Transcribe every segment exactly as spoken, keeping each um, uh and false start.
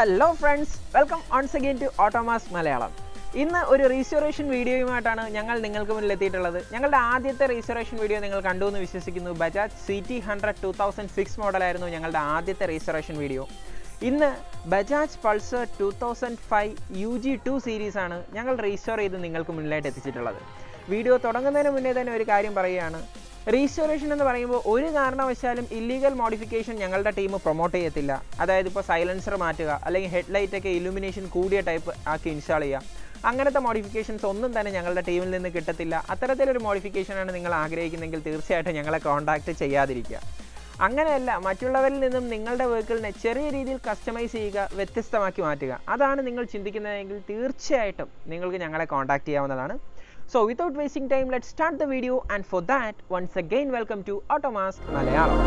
Hello friends, welcome once again to AutoMask Malayalam. In this restoration video, we will show you the restoration video. We will show you the Bajaj C T one hundred two thousand six model. Restoration video. In the Bajaj Pulsar two thousand five U G two series, we will restore the video. Restoration is an illegal modification that we promote. That is a silencer, a headlight, illumination type of install. That modification is not a table. That modification is not a contact. If you have a vehicle, you can customize it. That is why you So without wasting time, let's start the video, and for that, once again welcome to AutoMask Malayalam.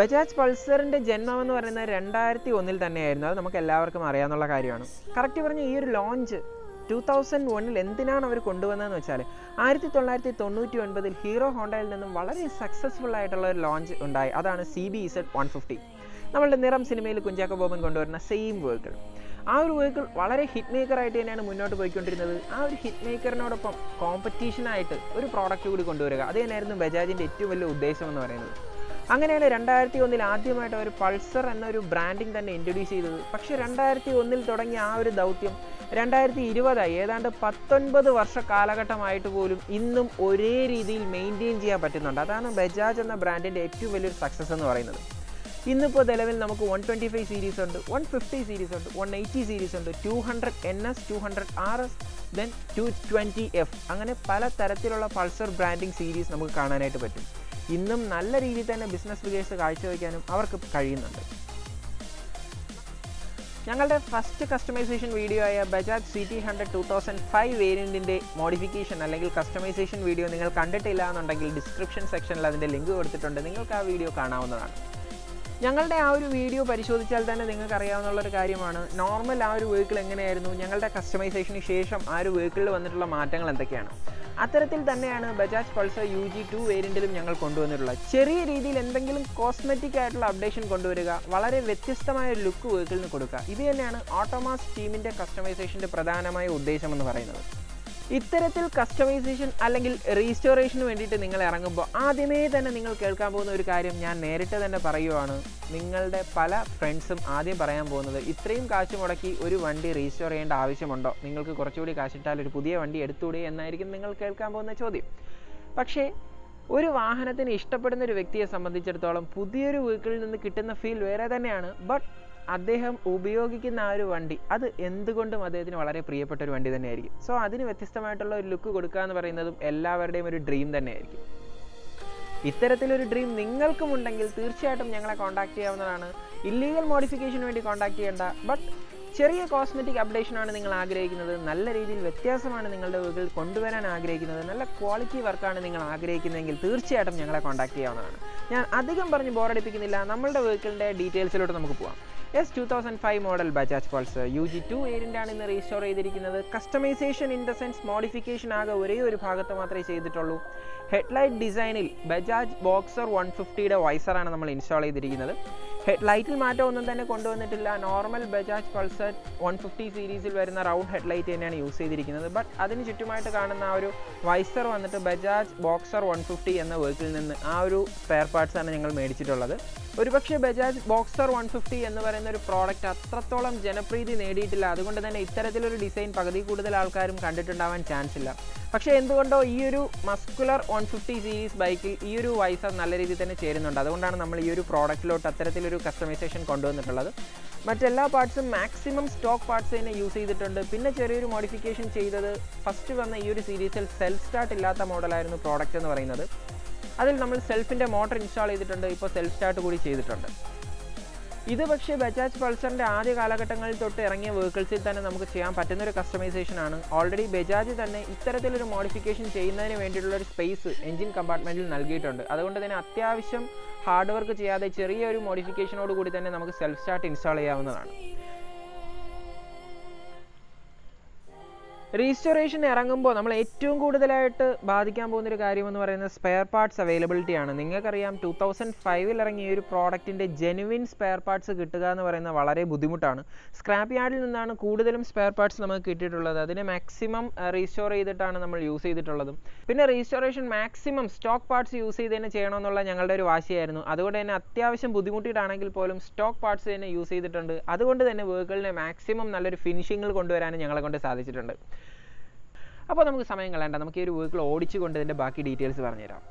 Bajaj Pulsar inde janmam ennu parayna two thousand one il thanneyayirunnu, adu namukku ellavarkum ariyaannulla karyamanu. Correct parayna ee oru launch two thousand one il endinana avaru konduvannaanu vechal nineteen ninety-nine il Hero Honda il ninnum valare successful aayittulla or launch undayi adana C B Z one fifty nammude Niram cinemayil Kunjaka Boban konduvarna same vehicle aa oru vehicle valare hit maker aayittu ennaanu munnottu poikondirunathu aa oru hit maker nodopam competition aayittu oru product koodi konduvaruka adu ennaayirunnu Bajaj inde ettu velu uddesham ennu parayunnathu അങ്ങനെയാണ് two thousand one ൽ ആദ്യമായിട്ട് അവർ Pulsar എന്നൊരു branding തന്നെ introduce ചെയ്തത്. പക്ഷേ two thousand one ൽ തുടങ്ങിയ ആ ഒരു ദൗത്യം twenty twenty ആയി ഏതാണ്ട് nineteen വർഷ കാലഘട്ടമായിട്ട് പോലും ഇന്നും ഒരേ രീതിയിൽ മെയിൻറ്റെയിൻ ചെയ്യാൻ പറ്റുന്നുണ്ട്. അതാണ് ബജാജ് എന്ന ബ്രാൻഡിന്റെ ഏറ്റവും വലിയൊരു സക്സസ് എന്ന് പറയുന്നത്. ഇന്നിപ്പോൾ നിലവിൽ നമുക്ക് one twenty-five സീരീസ് ഉണ്ട്, one fifty സീരീസ് ഉണ്ട്, one eighty സീരീസ് ഉണ്ട്, two hundred N S, two hundred R S, then two twenty F അങ്ങനെ പല തരത്തിലുള്ള പൾസർ ബ്രാൻഡിംഗ് സീരീസ് നമുക്ക് കാണാനായിട്ട് പറ്റും. ഇന്നും നല്ല രീതിയിൽ തന്നെ ബിസിനസ് ഫിഗേഴ്സ് കാഴ്ചവെക്കാനും അവർക്ക് കഴിയുന്നുണ്ട്. ഞങ്ങളുടെ ഫസ്റ്റ് കസ്റ്റമൈസേഷൻ വീഡിയോ ആയ Bajaj CT one hundred two thousand five വേരിയന്റിന്റെ മോഡിഫിക്കേഷൻ അല്ലെങ്കിൽ കസ്റ്റമൈസേഷൻ വീഡിയോ നിങ്ങൾ കണ്ടിട്ടില്ല എന്നുണ്ടെങ്കിൽ ഡിസ്ക്രിപ്ഷൻ സെക്ഷനിൽ അതിന്റെ ലിങ്ക് കൊടുത്തിട്ടുണ്ട്, നിങ്ങൾക്ക് ആ വീഡിയോ കാണാവുന്നതാണ്. ഞങ്ങളുടെ ആ ഒരു വീഡിയോ പരിശോധിച്ചാൽ തന്നെ നിങ്ങൾക്ക് അറിയാവുന്ന ഒരു കാര്യമാണ് നോർമൽ ആ ഒരു വെഹിക്കിൾ എങ്ങനെയായിരുന്നു, ഞങ്ങളുടെ കസ്റ്റമൈസേഷന് ശേഷം ആ ഒരു വെഹിക്കിളിൽ വന്നിട്ടുള്ള മാറ്റങ്ങൾ എന്തൊക്കെയാണ്. അത്തരത്തിൽ തന്നെയാണ് Bajaj Pulsar U G two വേരിയന്റിലും ഞങ്ങൾ കൊണ്ടുവന്നിട്ടുള്ളത്. ചെറിയ രീതിയിൽ എന്തെങ്കിലും കോസ്മെറ്റിക് ആയിട്ടുള്ള അപ്ഡേഷൻ കൊണ്ടുവരിക, വളരെ വ്യത്യസ്തമായ ഒരു ലുക്ക് വെഹിക്കിളിന് കൊടുക്കുക, ഇത് തന്നെയാണ് ഓട്ടോമാസ് ടീമിൻ്റെ കസ്റ്റമൈസേഷൻ്റെ പ്രധാനമായ ഉദ്ദേശം എന്ന് പറയുന്നത്. ഇത്തരത്തിൽ കസ്റ്റമൈസേഷൻ അല്ലെങ്കിൽ റീസ്റ്റോറേഷന് വേണ്ടിയിട്ട് നിങ്ങൾ ഇറങ്ങുമ്പോൾ ആദ്യമേ തന്നെ നിങ്ങൾ കേൾക്കാൻ പോകുന്ന ഒരു കാര്യം ഞാൻ നേരിട്ട് തന്നെ പറയുവാണ്, നിങ്ങളുടെ പല ഫ്രണ്ട്സും ആദ്യം പറയാൻ പോകുന്നത് ഇത്രയും കാശ് മുടക്കി ഒരു വണ്ടി റീസ്റ്റോർ ചെയ്യേണ്ട ആവശ്യമുണ്ടോ, നിങ്ങൾക്ക് കുറച്ചുകൂടി കാശിട്ടാൽ ഒരു പുതിയ വണ്ടി എടുത്തുകൂടെ എന്നായിരിക്കും നിങ്ങൾ കേൾക്കാൻ പോകുന്ന ചോദ്യം. പക്ഷേ ഒരു വാഹനത്തിന് ഇഷ്ടപ്പെടുന്ന ഒരു വ്യക്തിയെ സംബന്ധിച്ചിടത്തോളം പുതിയൊരു വെഹിക്കിളിൽ നിന്ന് കിട്ടുന്ന ഫീൽ വേറെ തന്നെയാണ്. ബട്ട് അദ്ദേഹം ഉപയോഗിക്കുന്ന ആ ഒരു വണ്ടി അത് എന്തുകൊണ്ടും അദ്ദേഹത്തിന് വളരെ പ്രിയപ്പെട്ട ഒരു വണ്ടി തന്നെയായിരിക്കും. സോ അതിന് വ്യത്യസ്തമായിട്ടുള്ള ഒരു ലുക്ക് കൊടുക്കുക എന്ന് പറയുന്നതും എല്ലാവരുടെയും ഒരു ഡ്രീം തന്നെയായിരിക്കും. ഇത്തരത്തിലൊരു ഡ്രീം നിങ്ങൾക്കും ഉണ്ടെങ്കിൽ തീർച്ചയായിട്ടും ഞങ്ങളെ കോൺടാക്ട് ചെയ്യാവുന്നതാണ്. ഇല്ലീഗൽ മോഡിഫിക്കേഷന് വേണ്ടി കോൺടാക്ട് ചെയ്യേണ്ട, ബട്ട് ചെറിയ കോസ്മെറ്റിക് അപ്ഡേഷനാണ് നിങ്ങൾ ആഗ്രഹിക്കുന്നത്, നല്ല രീതിയിൽ വ്യത്യാസമാണ് നിങ്ങളുടെ വീട്ടിൽ കൊണ്ടുവരാൻ ആഗ്രഹിക്കുന്നത്, നല്ല ക്വാളിറ്റി വർക്കാണ് നിങ്ങൾ ആഗ്രഹിക്കുന്നതെങ്കിൽ തീർച്ചയായിട്ടും ഞങ്ങളെ കോൺടാക്ട് ചെയ്യാവുന്നതാണ്. ഞാൻ അധികം പറഞ്ഞ് ബോറടിപ്പിക്കുന്നില്ല, നമ്മളുടെ വീക്കിളിൻ്റെ ഡീറ്റെയിൽസിലോട്ട് നമുക്ക് പോകാം. Yes, two thousand five model Bajaj Pulsar U G two variant ആണ് ഇന്ന് റീസ്റ്റോർ ചെയ്തിരിക്കുന്നത്. Customization in the sense modification ആകെ ഒരേ ഒരു ഭാഗത്ത് മാത്രമേ ചെയ്തിട്ടുള്ളൂ. ഹെഡ്ലൈറ്റ് ഡിസൈനിൽ ബജാജ് ബോക്സർ one fifty വൈസറാണ് നമ്മൾ ഇൻസ്റ്റാൾ ചെയ്തിരിക്കുന്നത്. ഹെഡ്ലൈറ്റിൽ മാറ്റം ഒന്നും തന്നെ കൊണ്ടുവന്നിട്ടില്ല. Normal Bajaj Pulsar one fifty സീരീസിൽ വരുന്ന റൗണ്ട് ഹെഡ്ലൈറ്റ് തന്നെയാണ് യൂസ് ചെയ്തിരിക്കുന്നത്. ബട്ട് അതിന് ചുറ്റുമായിട്ട് കാണുന്ന ആ ഒരു വൈസർ വന്നിട്ട് ബജാജ് ബോക്സർ one fifty എന്ന വെഹിക്കിളിൽ നിന്ന് ആ ഒരു സ്പെയർ പാർട്സാണ് ഞങ്ങൾ മേടിച്ചിട്ടുള്ളത്. ഒരുപക്ഷെ ബജാജ് ബോക്സർ one fifty എന്ന് പറയുന്ന ഒരു പ്രോഡക്റ്റ് അത്രത്തോളം ജനപ്രീതി നേടിയിട്ടില്ല, അതുകൊണ്ട് തന്നെ ഇത്തരത്തിലൊരു ഡിസൈൻ പകുതി കൂടുതൽ ആൾക്കാരും കണ്ടിട്ടുണ്ടാവാൻ ചാൻസ് ഇല്ല. പക്ഷേ എന്തുകൊണ്ടോ ഈ ഒരു മസ്കുലർ one fifty സീരീസ് ബൈക്കിൽ ഈ ഒരു വൈസർ നല്ല രീതിയിൽ തന്നെ ചേരുന്നുണ്ട്. അതുകൊണ്ടാണ് നമ്മൾ ഈ ഒരു പ്രോഡക്റ്റിലോട്ട് അത്തരത്തിലൊരു കസ്റ്റമൈസേഷൻ കൊണ്ടുവന്നിട്ടുള്ളത്. മറ്റെല്ലാ പാർട്സും മാക്സിമം സ്റ്റോക്ക് പാർട്സ് തന്നെ യൂസ് ചെയ്തിട്ടുണ്ട്. പിന്നെ ചെറിയൊരു മോഡിഫിക്കേഷൻ ചെയ്തത് ഫസ്റ്റ് വന്ന ഈ ഒരു സീരീസിൽ സെൽഫ് സ്റ്റാർട്ട് ഇല്ലാത്ത മോഡലായിരുന്നു പ്രോഡക്റ്റ് എന്ന് പറയുന്നത്. അതിൽ നമ്മൾ സെൽഫിൻ്റെ മോട്ടർ ഇൻസ്റ്റാൾ ചെയ്തിട്ടുണ്ട്, ഇപ്പോൾ സെൽഫ് സ്റ്റാർട്ട് കൂടി ചെയ്തിട്ടുണ്ട്. ഇത് പക്ഷേ ബജാജ് പൾസറിൻ്റെ ആദ്യ കാലഘട്ടങ്ങളിൽ തൊട്ട് ഇറങ്ങിയ വെഹിക്കിൾസിൽ തന്നെ നമുക്ക് ചെയ്യാൻ പറ്റുന്നൊരു കസ്റ്റമൈസേഷനാണ്. ഓൾറെഡി ബജാജ് തന്നെ ഇത്തരത്തിലൊരു മോഡിഫിക്കേഷൻ ചെയ്യുന്നതിന് വേണ്ടിയിട്ടുള്ളൊരു സ്പേസ് എൻജിൻ കമ്പാർട്ട്മെൻറ്റിൽ നൽകിയിട്ടുണ്ട്. അതുകൊണ്ട് തന്നെ അത്യാവശ്യം ഹാർഡ് വർക്ക് ചെയ്യാതെ ചെറിയൊരു മോഡിഫിക്കേഷനോട് കൂടി തന്നെ നമുക്ക് സെൽഫ് സ്റ്റാർട്ട് ഇൻസ്റ്റാൾ ചെയ്യാവുന്നതാണ്. restoration ഇറങ്ങുമ്പോൾ നമ്മൾ ഏറ്റവും കൂടുതലായിട്ട് ബാധിക്കാൻ പോകുന്ന ഒരു കാര്യം എന്ന് പറയുന്നത് സ്പെയർ പാർട്സ് അവൈലബിലിറ്റി ആണ്. നിങ്ങൾക്കറിയാം two thousand five ൽ ഇറങ്ങിയ ഈ ഒരു പ്രോഡക്റ്റിന്റെ ജെനുവിൻ സ്പെയർ പാർട്സ് കിട്ടുക എന്ന് പറയുന്നത് വളരെ ബുദ്ധിമുട്ടാണ്. സ്ക്രാപ്പ് യാർഡിൽ നിന്നാണ് കൂടുതലും സ്പെയർ പാർട്സ് നമുക്ക് കിട്ടിയിട്ടുള്ളത്. അതിനെ മാക്സിമം റീസ്റ്റോർ ചെയ്തിട്ടാണ് നമ്മൾ യൂസ് ചെയ്തിട്ടുള്ളത്. പിന്നെ restoration maximum stock parts use ചെയ്ത് തന്നെ ചെയ്യണമെന്നുള്ള ഞങ്ങളുടെ ഒരു വാശിയായിരുന്നു. അതുകൊണ്ട് തന്നെ അത്യാവശ്യം ബുദ്ധിമുട്ടിയിട്ടാണെങ്കിൽ പോലും സ്റ്റോക്ക് പാർട്സ് തന്നെ യൂസ് ചെയ്തിട്ടുണ്ട്. അതുകൊണ്ട് തന്നെ വെഹിക്കിളിനെ മാക്സിമം നല്ലൊരു ഫിനിഷിങ്ങിൽ കൊണ്ടുവരാനും ഞങ്ങളെ കൊണ്ട് സാധിച്ചിട്ടുണ്ട്. അപ്പോൾ നമുക്ക് സമയം കളയണ്ട, നമുക്ക് ഈ ഒരു വെഹിക്കിൾ ഓടിച്ചുകൊണ്ട് ഇതിൻ്റെ ബാക്കി ഡീറ്റെയിൽസ് പറഞ്ഞുതരാം.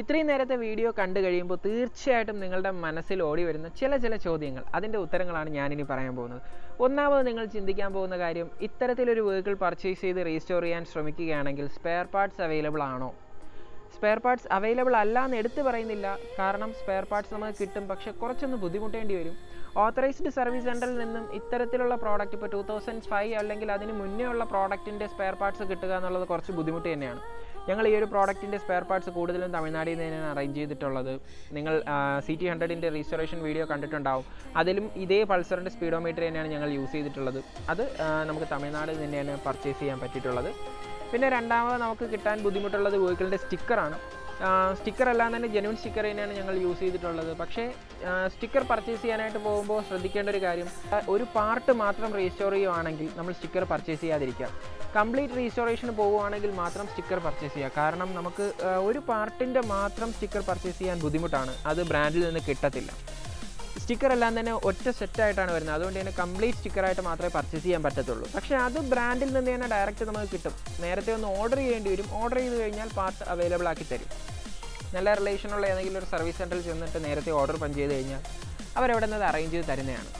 ഇത്രയും നേരത്തെ വീഡിയോ കണ്ടു കഴിയുമ്പോൾ തീർച്ചയായിട്ടും നിങ്ങളുടെ മനസ്സിൽ ഓടി വരുന്ന ചില ചില ചോദ്യങ്ങൾ, അതിൻ്റെ ഉത്തരങ്ങളാണ് ഞാനിനി പറയാൻ പോകുന്നത്. ഒന്നാമത് നിങ്ങൾ ചിന്തിക്കാൻ പോകുന്ന കാര്യം, ഇത്തരത്തിലൊരു വെഹിക്കിൾ പർച്ചേസ് ചെയ്ത് റീസ്റ്റോർ ചെയ്യാൻ ശ്രമിക്കുകയാണെങ്കിൽ സ്പെയർ പാർട്സ് അവൈലബിൾ ആണോ? സ്പെയർ പാർട്സ് അവൈലബിൾ അല്ല എന്ന് എടുത്തു പറയുന്നില്ല, കാരണം സ്പെയർ പാർട്സ് നമുക്ക് കിട്ടും, പക്ഷേ കുറച്ചൊന്ന് ബുദ്ധിമുട്ടേണ്ടി വരും. ഓത്തറൈസ്ഡ് സർവീസ് സെൻ്ററിൽ നിന്നും ഇത്തരത്തിലുള്ള പ്രോഡക്റ്റ് ഇപ്പോൾ ടു തൗസൻഡ് ഫൈവ് അല്ലെങ്കിൽ അതിന് മുന്നേ ഉള്ള പ്രോഡക്റ്റിൻ്റെ സ്പെയർ പാർട്സ് കിട്ടുക എന്നുള്ളത് കുറച്ച് ബുദ്ധിമുട്ട് തന്നെയാണ്. ഞങ്ങൾ ഈ ഒരു പ്രോഡക്റ്റിൻ്റെ സ്പെയർ പാർട്സ് കൂടുതലും തമിഴ്നാട്ടിൽ നിന്ന് തന്നെയാണ് അറേഞ്ച് ചെയ്തിട്ടുള്ളത്. നിങ്ങൾ സി ടി ഹൺഡ്രഡിൻ്റെ റീസ്റ്റോറേഷൻ വീഡിയോ കണ്ടിട്ടുണ്ടാവും. അതിലും ഇതേ പൾസറിൻ്റെ സ്പീഡോമീറ്റർ തന്നെയാണ് ഞങ്ങൾ യൂസ് ചെയ്തിട്ടുള്ളത്. അത് നമുക്ക് തമിഴ്നാട്ടിൽ തന്നെയാണ് പർച്ചേസ് ചെയ്യാൻ പറ്റിയിട്ടുള്ളത്. പിന്നെ രണ്ടാമത് നമുക്ക് കിട്ടാൻ ബുദ്ധിമുട്ടുള്ളത് വെഹിക്കിളിൻ്റെ സ്റ്റിക്കറാണ്. സ്റ്റിക്കർ എല്ലാം തന്നെ ജെനുവിൻ സ്റ്റിക്കർ തന്നെയാണ് ഞങ്ങൾ യൂസ് ചെയ്തിട്ടുള്ളത്. പക്ഷേ സ്റ്റിക്കർ പർച്ചേസ് ചെയ്യാനായിട്ട് പോകുമ്പോൾ ശ്രദ്ധിക്കേണ്ട ഒരു കാര്യം, ഒരു പാർട്ട് മാത്രം റീസ്റ്റോർ ചെയ്യുവാണെങ്കിൽ നമ്മൾ സ്റ്റിക്കർ പർച്ചേസ് ചെയ്യാതിരിക്കുക. കംപ്ലീറ്റ് റീസ്റ്റോറേഷന് പോകുവാണെങ്കിൽ മാത്രം സ്റ്റിക്കർ പർച്ചേസ് ചെയ്യുക. കാരണം നമുക്ക് ഒരു പാർട്ടിൻ്റെ മാത്രം സ്റ്റിക്കർ പർച്ചേസ് ചെയ്യാൻ ബുദ്ധിമുട്ടാണ്, അത് ബ്രാൻഡിൽ നിന്ന് കിട്ടത്തില്ല. സ്റ്റിക്കർ എല്ലാം തന്നെ ഒറ്റ സെറ്റായിട്ടാണ് വരുന്നത്, അതുകൊണ്ട് തന്നെ കംപ്ലീറ്റ് സ്റ്റിക്കറായിട്ട് മാത്രമേ പർച്ചേസ് ചെയ്യാൻ പറ്റത്തുള്ളൂ. പക്ഷേ അത് ബ്രാൻഡിൽ നിന്ന് തന്നെ ഡയറക്റ്റ് നമുക്ക് കിട്ടും. നേരത്തെ ഒന്ന് ഓർഡർ ചെയ്യേണ്ടി വരും, ഓർഡർ ചെയ്ത് കഴിഞ്ഞാൽ പാർട്ട് അവൈലബിൾ ആക്കി തരും. നല്ല റിലേഷനുള്ള ഏതെങ്കിലും ഒരു സർവീസ് സെൻ്ററിൽ ചെന്നിട്ട് നേരത്തെ ഓർഡർ പഞ്ച് ചെയ്ത് കഴിഞ്ഞാൽ അവരവിടെ നിന്ന് അത് അറേഞ്ച് ചെയ്ത് തരുന്നതാണ്.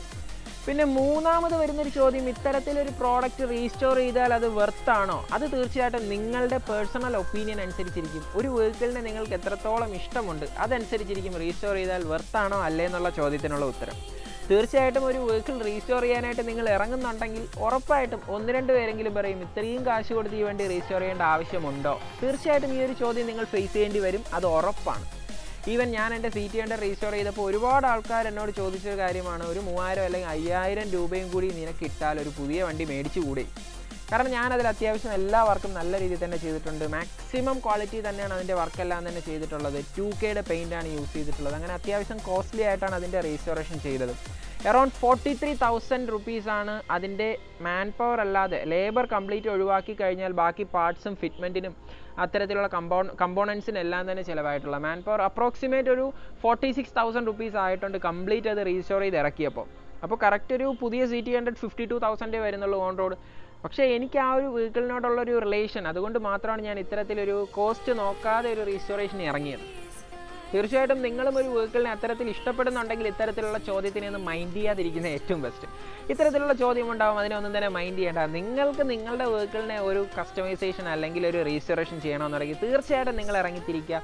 പിന്നെ മൂന്നാമത് വരുന്നൊരു ചോദ്യം, ഇത്തരത്തിലൊരു പ്രോഡക്റ്റ് റീസ്റ്റോർ ചെയ്താൽ അത് വെർത്താണോ? അത് തീർച്ചയായിട്ടും നിങ്ങളുടെ പേഴ്സണൽ ഒപ്പീനിയൻ അനുസരിച്ചിരിക്കും. ഒരു വെഹിക്കിളിനെ നിങ്ങൾക്ക് എത്രത്തോളം ഇഷ്ടമുണ്ട് അതനുസരിച്ചിരിക്കും റീസ്റ്റോർ ചെയ്താൽ വെർത്താണോ അല്ലേ എന്നുള്ള ചോദ്യത്തിനുള്ള ഉത്തരം. തീർച്ചയായിട്ടും ഒരു വെഹിക്കിൾ റീസ്റ്റോർ ചെയ്യാനായിട്ട് നിങ്ങൾ ഇറങ്ങുന്നുണ്ടെങ്കിൽ ഉറപ്പായിട്ടും ഒന്ന് രണ്ട് പേരെങ്കിലും പറയും, ഇത്രയും കാശ് കൊടുത്ത് ഈ വണ്ടി റീസ്റ്റോർ ചെയ്യേണ്ട ആവശ്യമുണ്ടോ? തീർച്ചയായിട്ടും ഈ ഒരു ചോദ്യം നിങ്ങൾ ഫേസ് ചെയ്യേണ്ടി വരും, അത് ഉറപ്പാണ്. ഈവൻ ഞാൻ എൻ്റെ സി ടി ഹൺഡ്രഡ് റീസ്റ്റോർ ചെയ്തപ്പോൾ ഒരുപാട് ആൾക്കാർ എന്നോട് ചോദിച്ചൊരു കാര്യമാണ്, ഒരു മൂവായിരം അല്ലെങ്കിൽ അയ്യായിരം രൂപയും കൂടി നിനക്ക് ഇട്ടാൽ ഒരു പുതിയ വണ്ടി മേടിച്ചുകൂടെ? കാരണം ഞാനതിൽ അത്യാവശ്യം എല്ലാ വർക്കും നല്ല രീതിയിൽ തന്നെ ചെയ്തിട്ടുണ്ട്. മാക്സിമം ക്വാളിറ്റി തന്നെയാണ് അതിൻ്റെ വർക്കെല്ലാം തന്നെ ചെയ്തിട്ടുള്ളത്. ടു കെയുടെ പെയിൻ്റാണ് യൂസ് ചെയ്തിട്ടുള്ളത്. അങ്ങനെ അത്യാവശ്യം കോസ്റ്റ്ലി ആയിട്ടാണ് അതിൻ്റെ റീസ്റ്റോറേഷൻ ചെയ്തത്. അറൌണ്ട് ഫോർട്ടി ത്രീ തൗസൻഡ് റുപ്പീസാണ് അതിൻ്റെ മാൻ പവർ അല്ലാതെ, ലേബർ കംപ്ലീറ്റ് ഒഴിവാക്കി കഴിഞ്ഞാൽ ബാക്കി പാർട്സും ഫിറ്റ്മെൻറ്റിനും അത്തരത്തിലുള്ള കമ്പോ കമ്പോണൻസിനെല്ലാം തന്നെ ചിലവായിട്ടുള്ള മാൻ പവർ അപ്രോക്സിമേറ്റ് ഒരു ഫോർട്ടി സിക്സ് തൗസൻഡ് റുപ്പീസ് ആയിട്ടുണ്ട് കംപ്ലീറ്റ് അത് റീസ്റ്റോർ ചെയ്ത് ഇറക്കിയപ്പോൾ. അപ്പോൾ കറക്റ്റ് ഒരു പുതിയ C T hundred fifty two തൗസൻഡേ വരുന്നുള്ളൂ ഓൺ റോഡ്. പക്ഷേ എനിക്ക് ആ ഒരു വെഹിക്കിളിനോടുള്ളൊരു റിലേഷൻ, അതുകൊണ്ട് മാത്രമാണ് ഞാൻ ഇത്തരത്തിലൊരു കോസ്റ്റ് നോക്കാതെ ഒരു റീസ്റ്റോറേഷന് ഇറങ്ങിയത്. തീർച്ചയായിട്ടും നിങ്ങളും ഒരു വെഹിക്കിളിനെ അത്തരത്തിൽ ഇഷ്ടപ്പെടുന്നുണ്ടെങ്കിൽ ഇത്തരത്തിലുള്ള ചോദ്യത്തിനെ ഒന്ന് മൈൻഡ് ചെയ്യാതിരിക്കുന്ന ഏറ്റവും ബെസ്റ്റ്. ഇത്തരത്തിലുള്ള ചോദ്യം ഉണ്ടാകും, അതിനൊന്നും തന്നെ മൈൻഡ് ചെയ്യേണ്ട. നിങ്ങൾക്ക് നിങ്ങളുടെ വെഹിക്കിളിനെ ഒരു കസ്റ്റമൈസേഷൻ അല്ലെങ്കിൽ ഒരു റീസ്റ്റോറേഷൻ ചെയ്യണമെന്നുണ്ടെങ്കിൽ തീർച്ചയായിട്ടും നിങ്ങൾ ഇറങ്ങിത്തിരിക്കുക.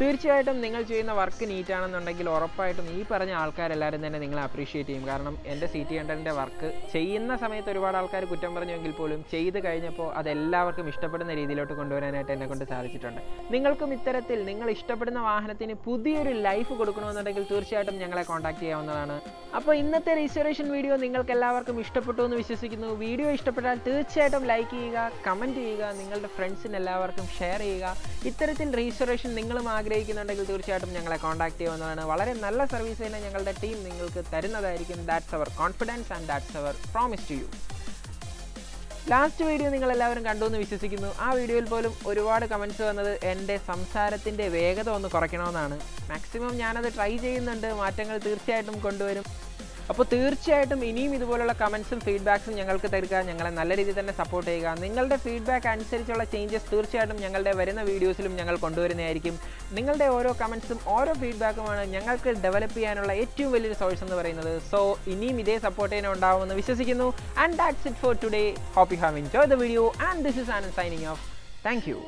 തീർച്ചയായിട്ടും നിങ്ങൾ ചെയ്യുന്ന വർക്ക് നീറ്റാണെന്നുണ്ടെങ്കിൽ ഉറപ്പായിട്ടും ഈ പറഞ്ഞ ആൾക്കാരെല്ലാവരും തന്നെ നിങ്ങളെ അപ്രീഷിയേറ്റ് ചെയ്യും. കാരണം എൻ്റെ സി ടി ഹൺഡ്രഡിൻ്റെ വർക്ക് ചെയ്യുന്ന സമയത്ത് ഒരുപാട് ആൾക്കാർ കുറ്റം പറഞ്ഞെങ്കിൽ പോലും ചെയ്ത് കഴിഞ്ഞപ്പോൾ അതെല്ലാവർക്കും ഇഷ്ടപ്പെടുന്ന രീതിയിലോട്ട് കൊണ്ടുവരാനായിട്ട് എന്നെ കൊണ്ട് സാധിച്ചിട്ടുണ്ട്. നിങ്ങൾക്കും ഇത്തരത്തിൽ നിങ്ങൾ ഇഷ്ടപ്പെടുന്ന വാഹനത്തിന് പുതിയൊരു ലൈഫ് കൊടുക്കണമെന്നുണ്ടെങ്കിൽ തീർച്ചയായിട്ടും ഞങ്ങളെ കോൺടാക്ട് ചെയ്യാവുന്നതാണ്. അപ്പോൾ ഇന്നത്തെ റീസ്റ്റോറേഷൻ വീഡിയോ നിങ്ങൾക്ക് എല്ലാവർക്കും ഇഷ്ടപ്പെട്ടു എന്ന് വിശ്വസിക്കുന്നു. വീഡിയോ ഇഷ്ടപ്പെട്ടാൽ തീർച്ചയായിട്ടും ലൈക്ക് ചെയ്യുക, കമൻറ്റ് ചെയ്യുക, നിങ്ങളുടെ ഫ്രണ്ട്സിന് എല്ലാവർക്കും ഷെയർ ചെയ്യുക. ഇത്തരത്തിൽ റീസ്റ്റോറേഷൻ നിങ്ങളും ആഗ്രഹിക്കുന്നുണ്ടെങ്കിൽ തീർച്ചയായിട്ടും ഞങ്ങളെ കോൺടാക്ട് ചെയ്യുന്നതാണ്. വളരെ നല്ല സർവീസ് തന്നെ ഞങ്ങളുടെ ടീം നിങ്ങൾക്ക് തരുന്നതായിരിക്കും. That's our confidence and that's our promise to you. Last video നിങ്ങളെല്ലാവരും കണ്ടു എന്ന് വിശ്വസിക്കുന്നു. ആ വീഡിയോയിൽ പോലും ഒരുപാട് കമൻറ്റ്സ് വന്നത് എൻ്റെ സംസാരത്തിൻ്റെ വേഗത ഒന്ന് കുറയ്ക്കണമെന്നാണ്. മാക്സിമം ഞാനത് ട്രൈ ചെയ്യുന്നുണ്ട്, മാറ്റങ്ങൾ തീർച്ചയായിട്ടും കൊണ്ടുവരും. അപ്പോൾ തീർച്ചയായിട്ടും ഇനിയും ഇതുപോലുള്ള കമൻസും ഫീഡ്ബാക്സും ഞങ്ങൾക്ക് തരിക, ഞങ്ങളെ നല്ല രീതിയിൽ തന്നെ സപ്പോർട്ട് ചെയ്യുക. നിങ്ങളുടെ ഫീഡ്ബാക്ക് അനുസരിച്ചുള്ള ചേഞ്ചസ് തീർച്ചയായിട്ടും ഞങ്ങളുടെ വരുന്ന വീഡിയോസിലും ഞങ്ങൾ കൊണ്ടുവരുന്നതായിരിക്കും. നിങ്ങളുടെ ഓരോ കമൻസും ഓരോ ഫീഡ്ബാക്കുമാണ് ഞങ്ങൾക്ക് ഡെവലപ്പ് ചെയ്യാനുള്ള ഏറ്റവും വലിയൊരു സോഴ്സ് എന്ന് പറയുന്നത്. സോ ഇനിയും ഇതേ സപ്പോർട്ട് തന്നെ ഉണ്ടാവുമെന്ന് വിശ്വസിക്കുന്നു. And that's it for today. Hope you have enjoyed the video, and this is Anand signing off. Thank you.